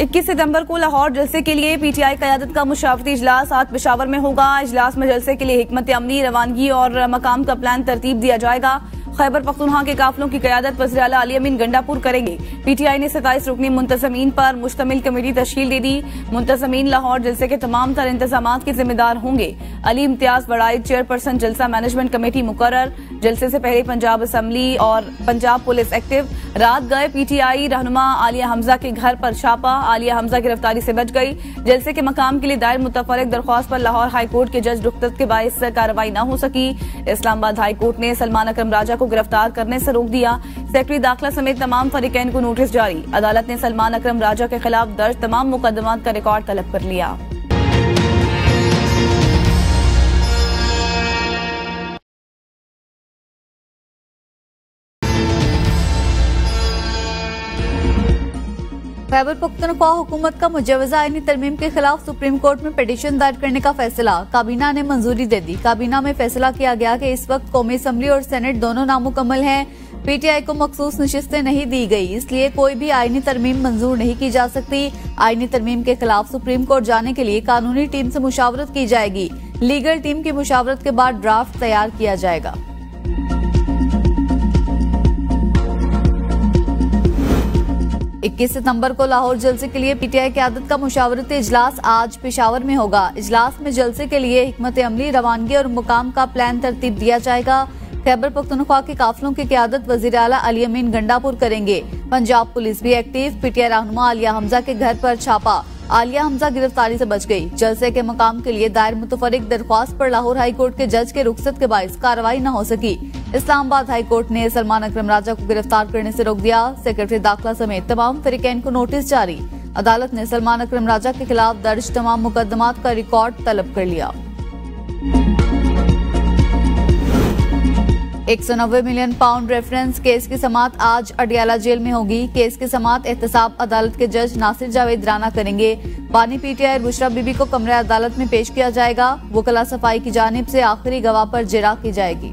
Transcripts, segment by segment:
21 सितम्बर को लाहौर जलसे के लिए पीटीआई क़यादत का मुशावरती इजलास 7 पेशावर में होगा। इजलास में जलसे के लिए हिकमत अमली, रवानगी और मकाम का प्लान तरतीब दिया जाएगा। खैबर पख्तूनख्वा के काफिलों की क़यादत वज़ीर-ए-आला अली अमीन गंडापुर करेंगे। पीटीआई ने 27 रुकनी मुंतज़मीन पर मुश्तमिल कमेटी तश्कील दे दी। मुंतज़मीन लाहौर जलसे के तमाम तर इंतजाम के जिम्मेदार होंगे। अली इम्तियाज बड़ाई चेयरपर्सन जलसा मैनेजमेंट कमेटी मुकर्रर। जलसे से पहले पंजाब असम्बली और पंजाब पुलिस एक्टिव। रात गए पीटीआई रहनुमा आलिया हमजा के घर पर छापा। आलिया हमजा गिरफ्तारी से बच गई। जलसे के मकाम के लिए दायर मुतफरक दरख्वास्त पर लाहौर हाईकोर्ट के जज रुख्सत के बायस कार्रवाई न हो सकी। इस्लामाबाद हाईकोर्ट ने सलमान अकरम राजा को गिरफ्तार करने से रोक दिया। सेक्रेटरी दाखिला समेत तमाम फरीकैन को नोटिस जारी। अदालत ने सलमान अकरम राजा के खिलाफ दर्ज तमाम मुकदमा का रिकॉर्ड तलब कर लिया। खैबर पख्तूनख्वा हुकूमत का मुजवजा आईनी तरमीम के खिलाफ सुप्रीम कोर्ट में पिटीशन दायर करने का फैसला, काबीना ने मंजूरी दे दी। काबीना में फैसला किया गया कि इस वक्त कौमी असम्बली और सेनेट दोनों नामुकम्मल हैं। पीटीआई को मखसूस नशिस्तें नहीं दी गई, इसलिए कोई भी आईनी तरमीम मंजूर नहीं की जा सकती। आईनी तरमीम के खिलाफ सुप्रीम कोर्ट जाने के लिए कानूनी टीम से मुशावरत की जाएगी। लीगल टीम की मुशावरत के बाद ड्राफ्ट तैयार किया जाएगा। इक्कीस सितम्बर को लाहौर जलसे के लिए पीटीआई क़यादत का मुशावरती इजलास आज पेशावर में होगा। इजलास में जलसे के लिए हिकमत अमली, रवानगी और मुकाम का प्लान तरतीब दिया जाएगा। खैबर पख्तूनख्वा के काफिलों की क़यादत वज़ीर आला अली अमीन गंडापुर करेंगे। पंजाब पुलिस भी एक्टिव। पीटीआई रहनुमा आलिया हमजा के घर पर छापा। आलिया हमजा गिरफ्तारी से बच गई। जलसे के मकाम के लिए दायर मुतफरक दरख्वास्त पर लाहौर हाईकोर्ट के जज के रुख्सत के बायस कार्रवाई न हो सकी। इस्लामाबाद हाईकोर्ट ने सलमान अकरम राजा को गिरफ्तार करने से रोक दिया। सेक्रेटरी दाखिला समेत तमाम फरीकैन को नोटिस जारी। अदालत ने सलमान अकरम राजा के खिलाफ दर्ज तमाम मुकदमात का रिकॉर्ड तलब कर लिया। 190 मिलियन पाउंड रेफरेंस केस की समाअत आज अडियाला जेल में होगी। केस की समाअत एहतसाब अदालत के जज नासिर जावेद राना करेंगे। बानी पीटीआई और बुशरा बीबी को कमरा अदालत में पेश किया जाएगा। वकला सफाई की जानिब से आखिरी गवाह पर जेरा की जाएगी।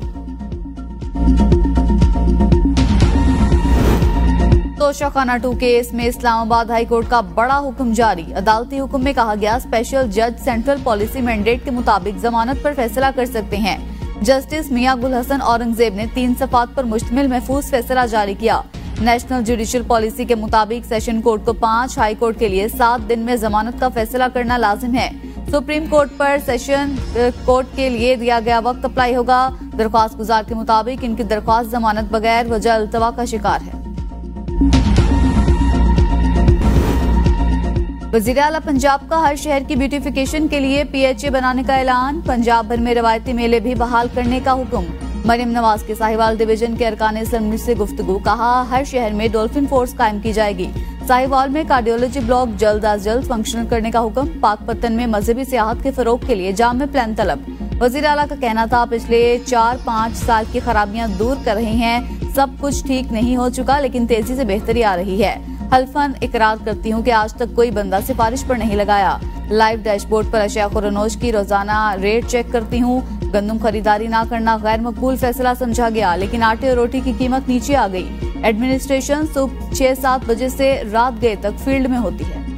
तोशाखाना 2 केस में इस्लामाबाद हाईकोर्ट का बड़ा हुक्म जारी। अदालती हुक्म में कहा गया स्पेशल जज सेंट्रल पॉलिसी मैंडेट के मुताबिक जमानत पर फैसला कर सकते हैं। जस्टिस मियां गुल हसन औरंगजेब ने 3 सफात पर मुश्तमिल महफूज फैसला जारी किया। नेशनल जुडिशियल पॉलिसी के मुताबिक सेशन कोर्ट को 5, हाईकोर्ट के लिए 7 दिन में जमानत का फैसला करना लाजिम है। सुप्रीम कोर्ट पर सेशन कोर्ट के लिए दिया गया वक्त अप्लाई होगा। दरख्वास्त गुजार के मुताबिक इनकी दरख्वास्त जमानत बगैर वजह अल्तवा का शिकार है। वज़ीर आला पंजाब का हर शहर की ब्यूटीफिकेशन के लिए PHA बनाने का ऐलान। पंजाब भर में रवायती मेले भी बहाल करने का हुक्म। मरियम नवाज के साहिवाल डिवीजन के अरकान असम्बली से गुफ्तगू, कहा हर शहर में डॉल्फिन फोर्स कायम की जाएगी। साहिवाल में कार्डियोलॉजी ब्लॉक जल्द अज जल्द फंक्शनल करने का हुक्म। पाकपतन में मजहबी सियाहत के फरोग के लिए जाम में प्लान तलब। वज़ीर आला का कहना था पिछले 4-5 साल की खराबियाँ दूर कर रही है। सब कुछ ठीक नहीं हो चुका, लेकिन तेजी से बेहतरी आ रही है। हल्फन इकरार करती हूँ कि आज तक कोई बंदा सिफारिश पर नहीं लगाया। लाइव डैशबोर्ड पर अशिया खुरनोश की रोजाना रेट चेक करती हूँ। गंदम खरीदारी ना करना गैर मकबूल फैसला समझा गया, लेकिन आटे और रोटी की कीमत नीचे आ गई। एडमिनिस्ट्रेशन सुबह 6-7 बजे से रात गए तक फील्ड में होती है।